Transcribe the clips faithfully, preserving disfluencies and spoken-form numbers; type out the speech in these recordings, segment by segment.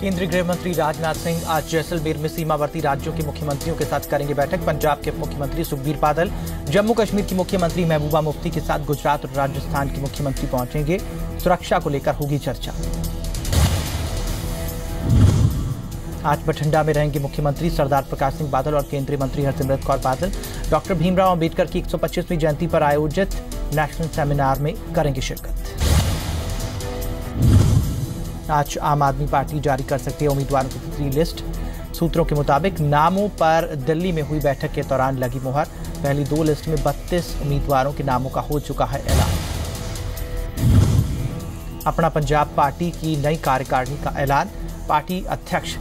केंद्रीय गृह मंत्री राजनाथ सिंह आज जैसलमेर में सीमावर्ती राज्यों के मुख्यमंत्रियों के साथ करेंगे बैठक। पंजाब के मुख्यमंत्री सुखबीर बादल, जम्मू कश्मीर की मुख्यमंत्री महबूबा मुफ्ती के साथ गुजरात और राजस्थान के मुख्यमंत्री पहुंचेंगे। सुरक्षा को लेकर होगी चर्चा। आज बठिंडा में रहेंगे मुख्यमंत्री सरदार प्रकाश सिंह बादल और केंद्रीय मंत्री हरसिमरत कौर बादल। डॉक्टर भीमराव अम्बेडकर की एक सौ पच्चीसवीं जयंती पर आयोजित नेशनल सेमिनार में करेंगे शिरकत। आज आम आदमी पार्टी जारी कर सकती है उम्मीदवारों की तीसरी लिस्ट। सूत्रों के मुताबिक नामों पर दिल्ली में हुई बैठक के दौरान लगी मुहर। पहली दो लिस्ट में बत्तीस उम्मीदवारों के नामों का हो चुका है ऐलान। अपना पंजाब पार्टी की नई कार्यकारिणी का ऐलान। पार्टी अध्यक्ष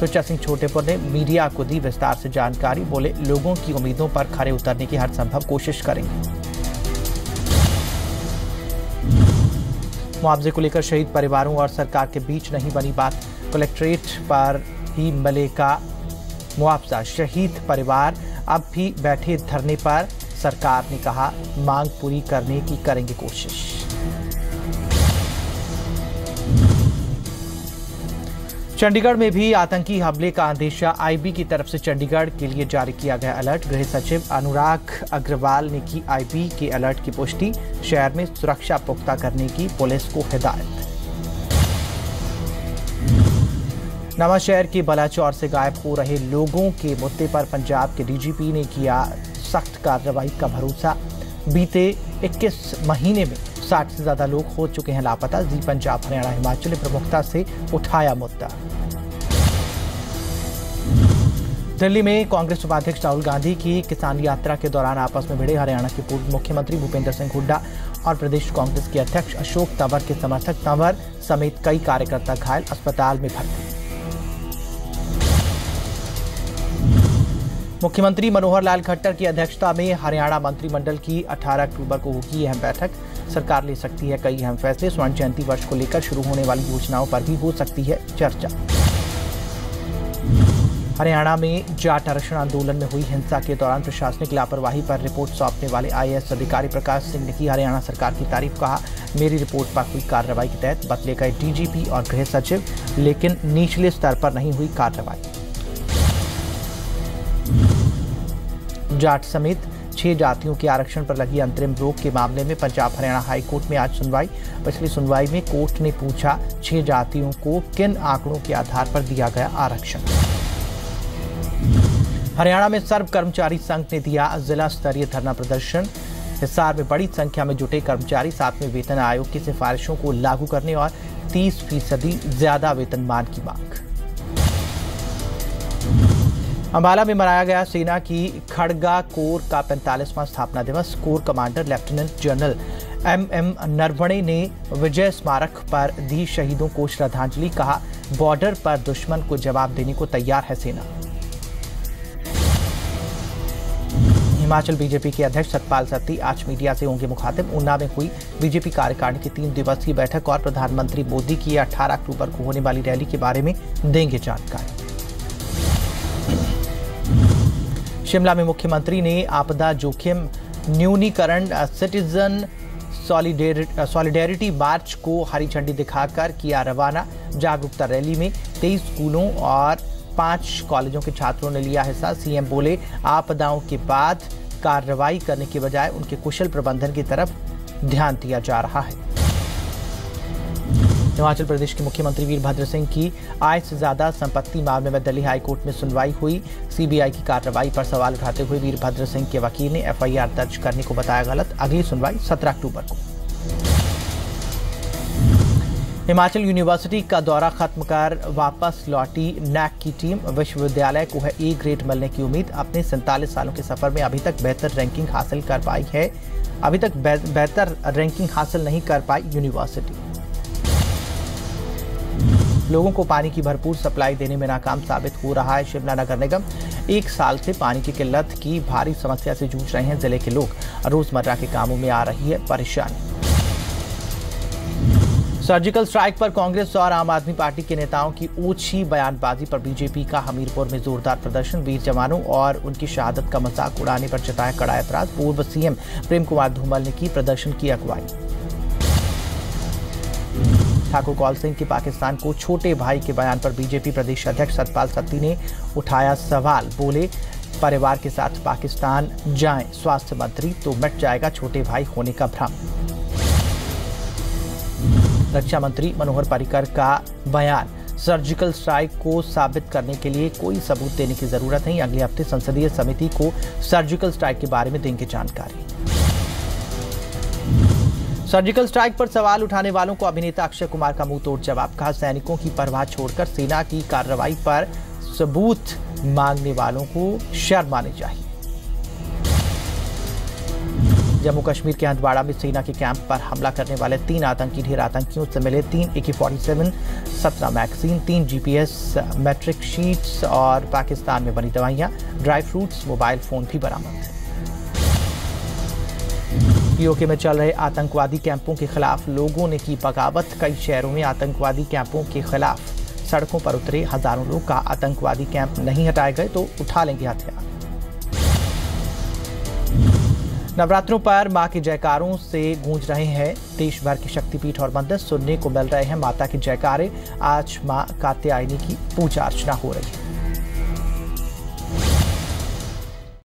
सुच्चा सिंह छोटेपुर ने मीडिया को दी विस्तार से जानकारी। बोले, लोगों की उम्मीदों पर खरे उतरने की हर संभव कोशिश करेंगे। मुआवजे को लेकर शहीद परिवारों और सरकार के बीच नहीं बनी बात। कलेक्ट्रेट पर ही मिलेगा मुआवजा। शहीद परिवार अब भी बैठे धरने पर। सरकार ने कहा, मांग पूरी करने की करेंगे कोशिश। चंडीगढ़ में भी आतंकी हमले का अंदेशा। आईबी की तरफ से चंडीगढ़ के लिए जारी किया गया अलर्ट। गृह सचिव अनुराग अग्रवाल ने की आईबी के अलर्ट की पुष्टि। शहर में सुरक्षा पुख्ता करने की पुलिस को हिदायत। नवा शहर के बलाचौर से गायब हो रहे लोगों के मुद्दे पर पंजाब के डीजीपी ने किया सख्त कार्रवाई का भरोसा। बीते इक्कीस महीने में साठ से ज्यादा लोग हो चुके हैं लापता। जी पंजाब, हरियाणा, हिमाचल ने प्रमुखता से उठाया मुद्दा। दिल्ली में कांग्रेस उपाध्यक्ष राहुल गांधी की किसान यात्रा के दौरान आपस में भिड़े। हरियाणा के पूर्व मुख्यमंत्री भूपेंद्र सिंह हुड्डा और प्रदेश कांग्रेस के अध्यक्ष अशोक तंवर के समर्थक। तंवर समेत कई कार्यकर्ता घायल, अस्पताल में भर्ती। मुख्यमंत्री मनोहर लाल खट्टर की अध्यक्षता में हरियाणा मंत्रिमंडल की अठारह अक्टूबर को होगी अहम बैठक। सरकार ले सकती है कई अहम फैसले। स्वर्ण जयंती वर्ष को लेकर शुरू होने वाली योजनाओं पर भी हो सकती है चर्चा। हरियाणा में जाट आरक्षण आंदोलन में हुई हिंसा के दौरान प्रशासनिक लापरवाही पर रिपोर्ट सौंपने वाले आई ए एस अधिकारी प्रकाश सिंह ने की हरियाणा सरकार की तारीफ। कहा, मेरी रिपोर्ट पर हुई कार्रवाई के तहत बदले गए डी जी पी और गृह सचिव, लेकिन निचले स्तर पर नहीं हुई कार्रवाई। जाट समेत छह जातियों के आरक्षण पर लगी अंतरिम रोक के मामले में पंजाब हरियाणा हाईकोर्ट में आज सुनवाई। पिछली सुनवाई में कोर्ट ने पूछा, छह जातियों को किन आंकड़ों के आधार पर दिया गया आरक्षण। हरियाणा में सर्व कर्मचारी संघ ने दिया जिला स्तरीय धरना प्रदर्शन। हिसार में बड़ी संख्या में जुटे कर्मचारी सातवें वेतन आयोग की सिफारिशों को लागू करने और तीस फीसदी ज्यादा वेतनमान की मांग। अम्बाला में मनाया गया सेना की खड़गा कोर का पैंतालीसवां स्थापना दिवस। Core commander lieutenant general M M Naravane ने विजय स्मारक पर दी शहीदों को श्रद्धांजलि। कहा, बॉर्डर पर दुश्मन को जवाब देने को तैयार है सेना। हिमाचल बीजेपी के अध्यक्ष सतपाल सती आज मीडिया से होंगे मुखातिब। ऊना में हुई बीजेपी कार्यकारिणी की तीन दिवसीय बैठक और प्रधानमंत्री मोदी की अठारह अक्टूबर को होने वाली रैली के बारे में देंगे जानकारी। शिमला में मुख्यमंत्री ने आपदा जोखिम न्यूनीकरण सिटीजन सॉलिडेरिटी मार्च को हरी झंडी दिखाकर किया रवाना। जागरूकता रैली में तेईस स्कूलों और पांच कॉलेजों के छात्रों ने लिया हिस्सा। सी एम बोले, आपदाओं के बाद कार्रवाई करने के बजाय उनके कुशल प्रबंधन की तरफ ध्यान दिया जा रहा है। हिमाचल प्रदेश के मुख्यमंत्री वीर भदर सिंह की आय से ज्यादा संपत्ति मामले में दिल्ली हाईकोर्ट में सुनवाई हुई। सी बी आई की कार्रवाई पर सवाल उठाते हुए वीर भदर सिंह के वकील ने एफ आई आर दर्ज करने को बताया गलत। अगली सुनवाई सत्रह अक्टूबर को। हिमाचल यूनिवर्सिटी का दौरा खत्म कर वापस लौटी नैक की टीम। विश्वविद्यालय को है ए ग्रेड मिलने की उम्मीद। अपने सैंतालीस सालों के सफर में अभी तक बेहतर रैंकिंग हासिल कर पाई है अभी तक बेहतर रैंकिंग हासिल नहीं कर पाई यूनिवर्सिटी। लोगों को पानी की भरपूर सप्लाई देने में नाकाम साबित हो रहा है शिमला नगर निगम। एक साल से पानी की किल्लत की भारी समस्या से जूझ रहे हैं जिले के लोग। रोजमर्रा के कामों में आ रही है परेशानी। सर्जिकल स्ट्राइक पर कांग्रेस और आम आदमी पार्टी के नेताओं की ओछी बयानबाजी पर बीजेपी का हमीरपुर में जोरदार प्रदर्शन। वीर जवानों और उनकी शहादत का मजाक उड़ाने पर जताया कड़ा ऐतराज। पूर्व सी एम प्रेम कुमार धूमल ने की प्रदर्शन की अगुवाई। ठाकुर कौल सिंह के पाकिस्तान को छोटे भाई के बयान पर बीजेपी प्रदेश अध्यक्ष सतपाल सती ने उठाया सवाल। बोले, परिवार के साथ पाकिस्तान जाएं स्वास्थ्य मंत्री तो मिट जाएगा छोटे भाई होने का भ्रम। रक्षा मंत्री मनोहर परिकर का बयान, सर्जिकल स्ट्राइक को साबित करने के लिए कोई सबूत देने की जरूरत नहीं। अगले हफ्ते संसदीय समिति को सर्जिकल स्ट्राइक के बारे में देंगे जानकारी। सर्जिकल स्ट्राइक पर सवाल उठाने वालों को अभिनेता अक्षय कुमार का मुंह तोड़ जवाब। कहा, सैनिकों की परवाह छोड़कर सेना की कार्रवाई पर सबूत मांगने वालों को शर्म आनी चाहिए। जम्मू कश्मीर के हंदवाड़ा में सेना के कैंप पर हमला करने वाले तीन आतंकी ढेर आतंकियों से मिले तीन ए के सैंतालीस, सत्रह मैगजीन, तीन G P S metric sheets और पाकिस्तान में बनी दवाइयां, ड्राई फ्रूट्स, मोबाइल फोन भी बरामद। पीओके में चल रहे आतंकवादी कैंपों के खिलाफ लोगों ने की बगावत। कई शहरों में आतंकवादी कैंपों के खिलाफ सड़कों पर उतरे हजारों लोग। का आतंकवादी कैंप नहीं हटाए गए तो उठा लेंगे हथियार। नवरात्रों पर मां के जयकारों से गूंज रहे हैं देश भर के शक्तिपीठ और मंदिर। सुनने को मिल रहे हैं माता के जयकारे। आज मां कात्यायनी की पूजा अर्चना हो रही है।